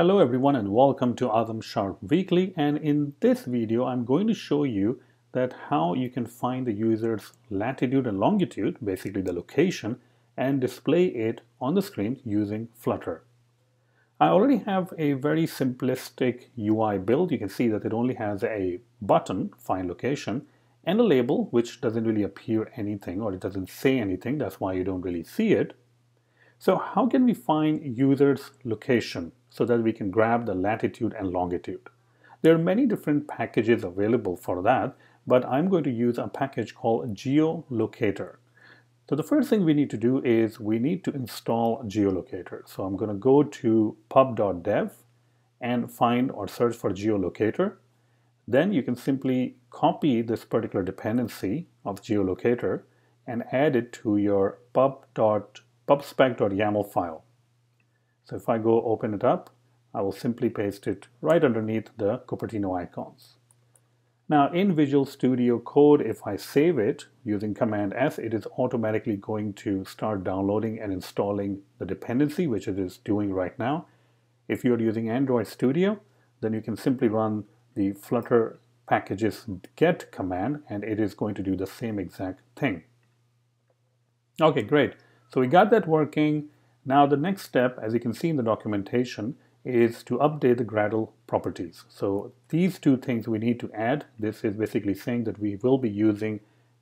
Hello everyone and welcome to Azamsharp Weekly, and in this video I'm going to show you that how you can find the user's latitude and longitude, basically the location, and display it on the screen using Flutter. I already have a very simplistic UI build. You can see that it only has a button, find location, and a label which doesn't really appear anything, or it doesn't say anything, that's why you don't really see it. So how can we find users' location so that we can grab the latitude and longitude? There are many different packages available for that, but I'm going to use a package called geolocator. So the first thing we need to do is we need to install geolocator. So I'm going to go to pub.dev and find or search for geolocator. Then you can simply copy this particular dependency of geolocator and add it to your pubspec.yaml file. So if I go open it up, I will simply paste it right underneath the Cupertino icons. Now in Visual Studio Code, if I save it using Command S, it is automatically going to start downloading and installing the dependency, which it is doing right now. If you're using Android Studio, then you can simply run the Flutter packages get command, and it is going to do the same exact thing. Okay, great. So we got that working. Now the next step, as you can see in the documentation, is to update the Gradle properties. So these two things we need to add. This is basically saying that we will be using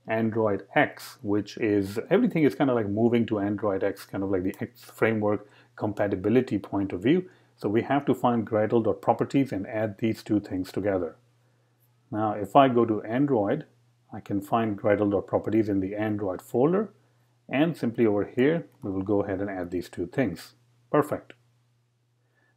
AndroidX, which is, everything is kind of like moving to AndroidX, kind of like the X framework compatibility point of view. So we have to find Gradle.properties and add these two things together. Now if I go to Android, I can find Gradle.properties in the Android folder. And simply over here, we will go ahead and add these two things. Perfect.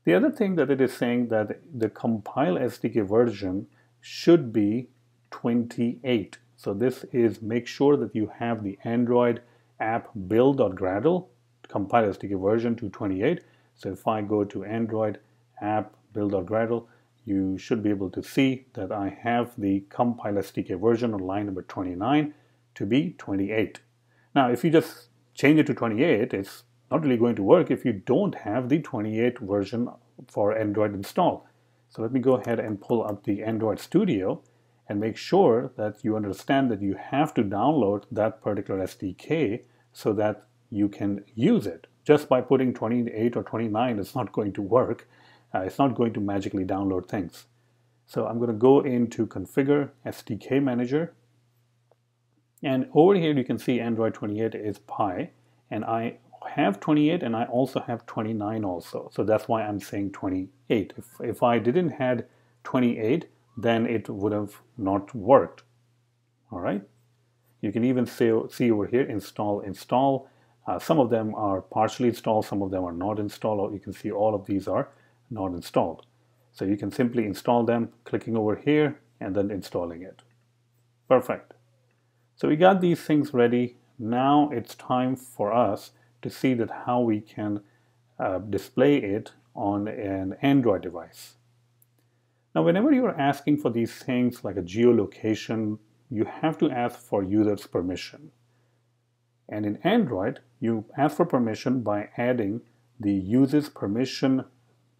The other thing that it is saying that the compile SDK version should be 28. So this is make sure that you have the Android app build.gradle compile SDK version to 28. So if I go to Android app build.gradle, you should be able to see that I have the compile SDK version on line number 29 to be 28. Now, if you just change it to 28, it's not really going to work if you don't have the 28 version for Android install. So let me go ahead and pull up the Android Studio and make sure that you understand that you have to download that particular SDK so that you can use it. Just by putting 28 or 29, it's not going to work. It's not going to magically download things. So I'm going to go into Configure SDK Manager. And over here you can see Android 28 is Pi, and I have 28 and I also have 29 also. So that's why I'm saying 28. If I didn't had 28, then it would have not worked. All right. You can even see over here install. Some of them are partially installed, some of them are not installed. You can see all of these are not installed. So you can simply install them, clicking over here and then installing it. Perfect. So we got these things ready. Now it's time for us to see that how we can display it on an Android device. Now, whenever you're asking for these things like a geolocation, you have to ask for user's permission. And in Android, you ask for permission by adding the user's permission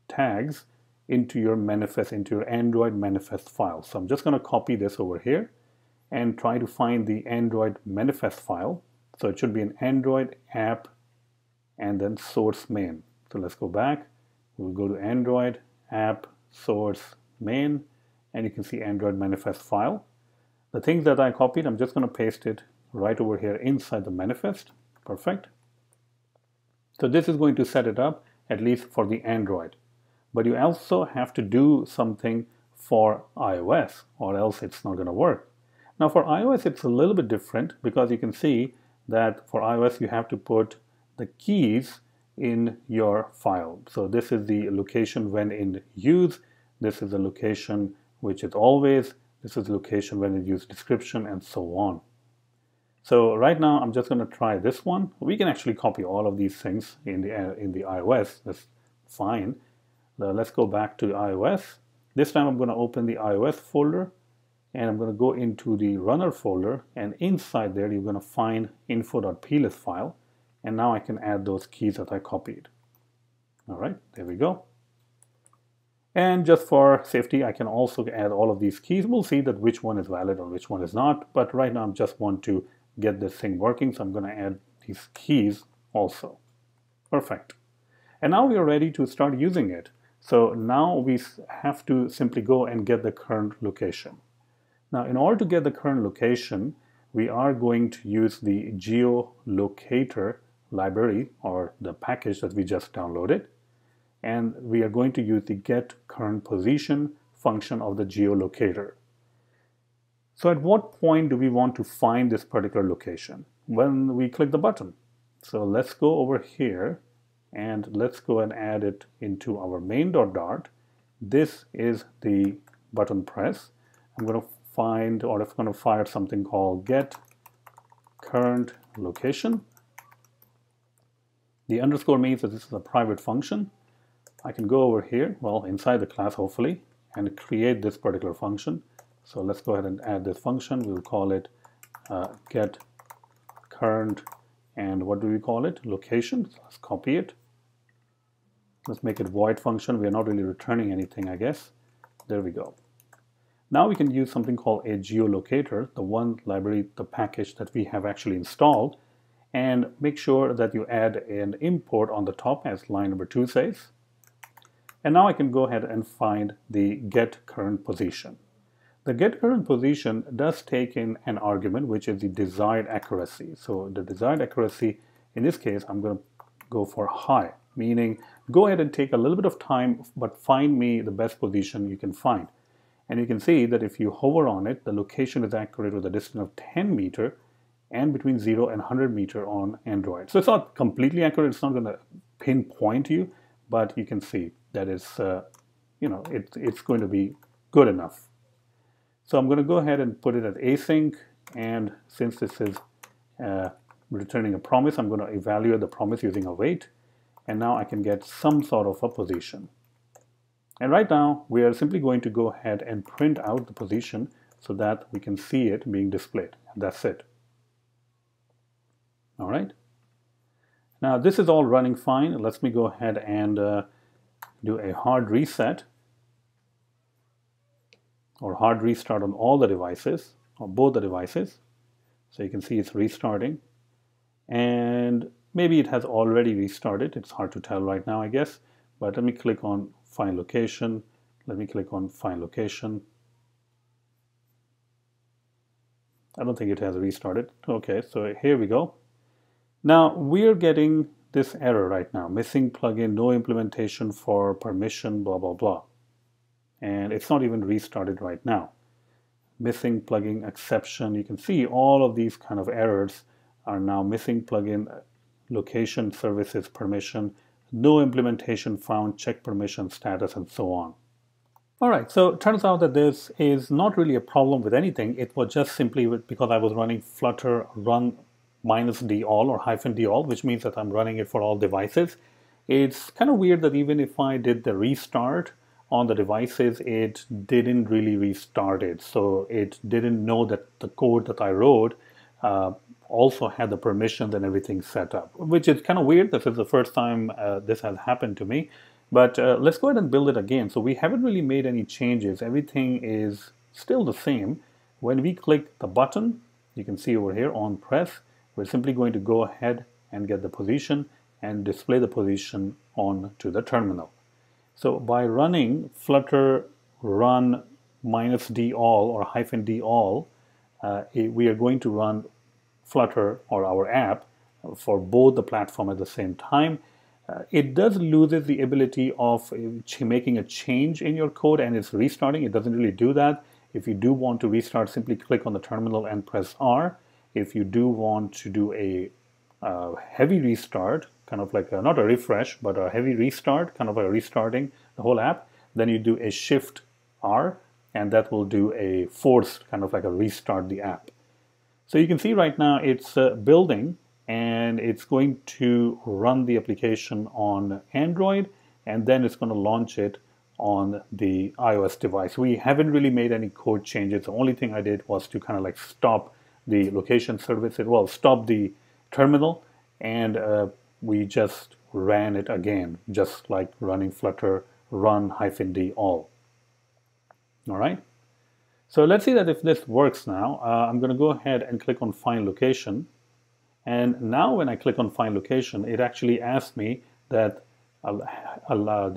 tags into your manifest, into your Android manifest file. So I'm just going to copy this over here and try to find the Android manifest file. So it should be an Android app and then source main. So let's go back. We'll go to Android app source main, and you can see Android manifest file. The things that I copied, I'm just going to paste it right over here inside the manifest. Perfect. So this is going to set it up, at least for the Android. But you also have to do something for iOS, or else it's not going to work. Now for iOS, it's a little bit different because you can see that for iOS, you have to put the keys in your file. So this is the location when in use. This is the location which is always. This is the location when in use description and so on. So right now, I'm just going to try this one. We can actually copy all of these things in the iOS. That's fine. Now let's go back to the iOS. This time, I'm going to open the iOS folder. And I'm going to go into the runner folder, and inside there you're going to find info.plist file, and now I can add those keys that I copied. All right, there we go. And just for safety, I can also add all of these keys. We'll see that which one is valid or which one is not. But right now, I just want to get this thing working. So I'm going to add these keys also. Perfect. And now we are ready to start using it. So now we have to simply go and get the current location. Now, in order to get the current location, we are going to use the geolocator library or the package that we just downloaded. And we are going to use the get current position function of the geolocator. So at what point do we want to find this particular location? When we click the button. So let's go over here and let's go and add it into our main.dart. This is the button press. I'm going to find, or it's going to fire something called get current location. The underscore means that this is a private function. I can go over here, well, inside the class hopefully, and create this particular function. So let's go ahead and add this function. We'll call it get current, and what do we call it? Location. So let's copy it. Let's make it void function. We are not really returning anything, I guess. There we go. Now we can use something called a geolocator, the one library, the package that we have actually installed, and make sure that you add an import on the top as line number 2 says. And now I can go ahead and find the get current position. The get current position does take in an argument, which is the desired accuracy. So the desired accuracy, in this case, I'm going to go for high, meaning go ahead and take a little bit of time, but find me the best position you can find. And you can see that if you hover on it, the location is accurate with a distance of 10 meter and between 0 and 100 meter on Android. So it's not completely accurate. It's not going to pinpoint you, but you can see that is, it's going to be good enough. So I'm going to go ahead and put it at async. And since this is returning a promise, I'm going to evaluate the promise using a wait. And now I can get some sort of a position. And right now, we are simply going to go ahead and print out the position so that we can see it being displayed. And that's it. All right. Now, this is all running fine. Let me go ahead and do a hard reset or hard restart on all the devices or both the devices. So you can see it's restarting, and maybe it has already restarted. It's hard to tell right now, I guess, but let me click on find location. Let me click on find location. I don't think it has restarted. Okay, so here we go. Now we're getting this error right now, missing plugin, no implementation for permission, blah, blah, blah. And it's not even restarted right now. Missing plugin exception. You can see all of these kind of errors are now missing plugin, location, services, permission, no implementation found, check permission status, and so on. All right, so it turns out that this is not really a problem with anything. It was just simply because I was running Flutter run -d all or -d all, which means that I'm running it for all devices. It's kind of weird that even if I did the restart on the devices, it didn't really restart it. So it didn't know that the code that I wrote also had the permissions and everything set up, which is kind of weird. This is the first time this has happened to me. But let's go ahead and build it again. So we haven't really made any changes. Everything is still the same. When we click the button, you can see over here on press, we're simply going to go ahead and get the position and display the position onto the terminal. So by running Flutter run -d all or -d all, we are going to run Flutter or our app for both the platform at the same time. It does lose the ability of making a change in your code and it's restarting. It doesn't really do that. If you do want to restart, simply click on the terminal and press R. If you do want to do a heavy restart, kind of like not a refresh, but a heavy restart, kind of a restarting the whole app, then you do a shift R, and that will do a forced, kind of like a restart the app. So you can see right now it's building, and it's going to run the application on Android, and then it's going to launch it on the iOS device. We haven't really made any code changes. The only thing I did was to kind of like stop the location service, well, stop the terminal, and we just ran it again, just like running Flutter run-d all. All right. So let's see that if this works now. I'm going to go ahead and click on Find Location. And now when I click on Find Location, it actually asks me that allow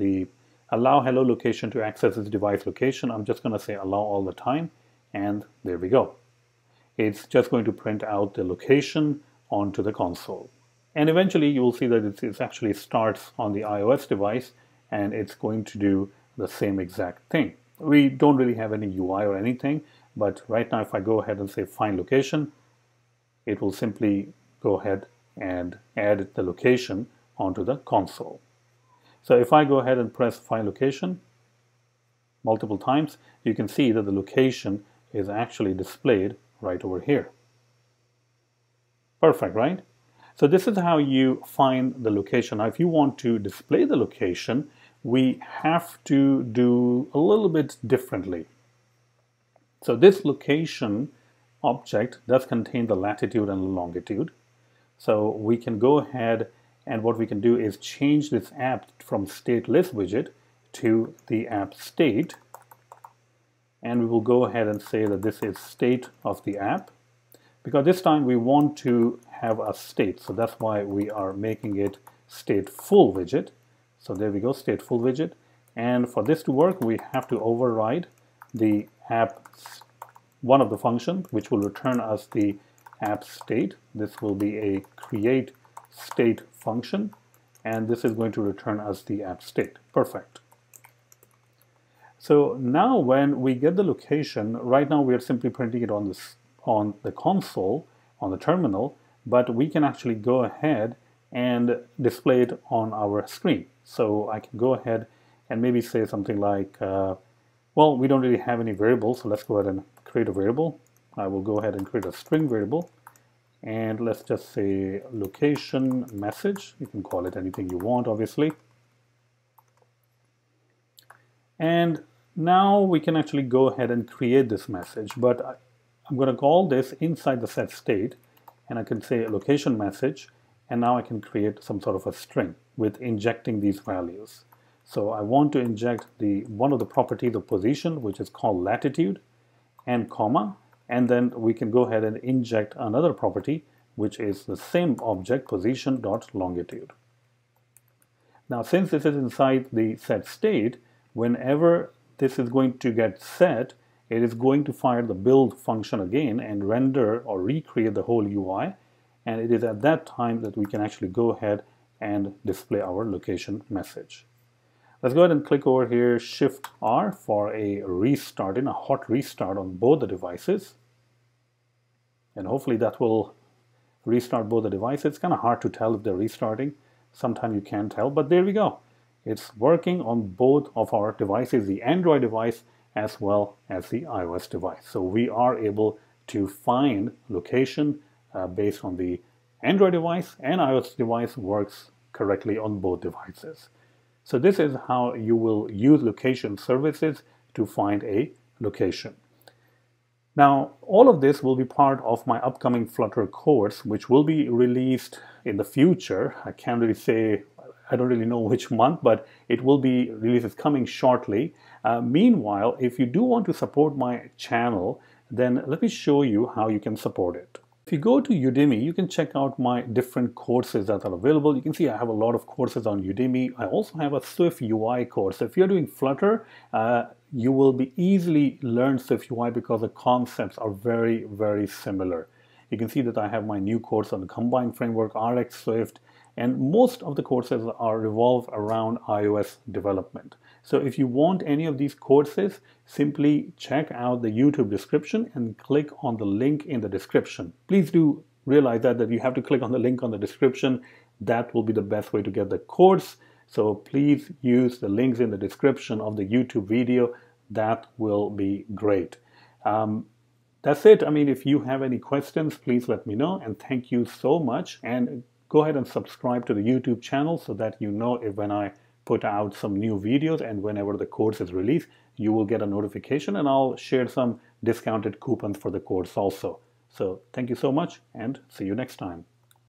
hello location to access its device location. I'm just going to say allow all the time. And there we go. It's just going to print out the location onto the console. And eventually you will see that it actually starts on the iOS device and it's going to do the same exact thing. We don't really have any UI or anything, but right now if I go ahead and say find location, it will simply go ahead and add the location onto the console. So if I go ahead and press find location multiple times, you can see that the location is actually displayed right over here. Perfect, right? So this is how you find the location. Now, if you want to display the location, we have to do a little bit differently. So this location object does contain the latitude and longitude. So we can go ahead and what we can do is change this app from stateless widget to the app state. And we will go ahead and say that this is state of the app, because this time we want to have a state. So that's why we are making it stateful widget. So there we go, stateful widget. And for this to work, we have to override the app, one of the functions, which will return us the app state. This will be a create state function. And this is going to return us the app state. Perfect. So now when we get the location, right now we are simply printing it on the console, on the terminal, but we can actually go ahead and display it on our screen. So I can go ahead and maybe say something like, well, we don't really have any variables, so let's go ahead and create a variable. I will go ahead and create a string variable, and let's just say location message. You can call it anything you want, obviously. And now we can actually go ahead and create this message, but I'm going to call this inside the set state, and I can say location message, and now I can create some sort of a string with injecting these values. So I want to inject the one of the properties of position, which is called latitude, and comma, and then we can go ahead and inject another property, which is the same object, position dot longitude. Now, since this is inside the set state, whenever this is going to get set, it is going to fire the build function again and render or recreate the whole UI. And it is at that time that we can actually go ahead and display our location message. Let's go ahead and click over here, Shift R for a restart, in a hot restart on both the devices. And hopefully that will restart both the devices. It's kind of hard to tell if they're restarting. Sometimes you can't tell, but there we go. It's working on both of our devices, the Android device as well as the iOS device. So we are able to find location based on the Android device and iOS device, works correctly on both devices. So this is how you will use location services to find a location. Now, all of this will be part of my upcoming Flutter course, which will be released in the future. I can't really say, I don't really know which month, but it will be released coming shortly. Meanwhile, if you do want to support my channel, then let me show you how you can support it. If you go to Udemy, you can check out my different courses that are available. You can see I have a lot of courses on Udemy. I also have a SwiftUI course. If you're doing Flutter, you will be easily learn SwiftUI because the concepts are very, very similar. You can see that I have my new course on the Combine framework, RxSwift, and most of the courses are revolved around iOS development. So if you want any of these courses, simply check out the YouTube description and click on the link in the description. Please do realize that you have to click on the link on the description. That will be the best way to get the course. So please use the links in the description of the YouTube video. That will be great. That's it. I mean, if you have any questions, please let me know. And thank you so much. And go ahead and subscribe to the YouTube channel so that you know when I put out some new videos and whenever the course is released, you will get a notification, and I'll share some discounted coupons for the course also. So thank you so much, and see you next time.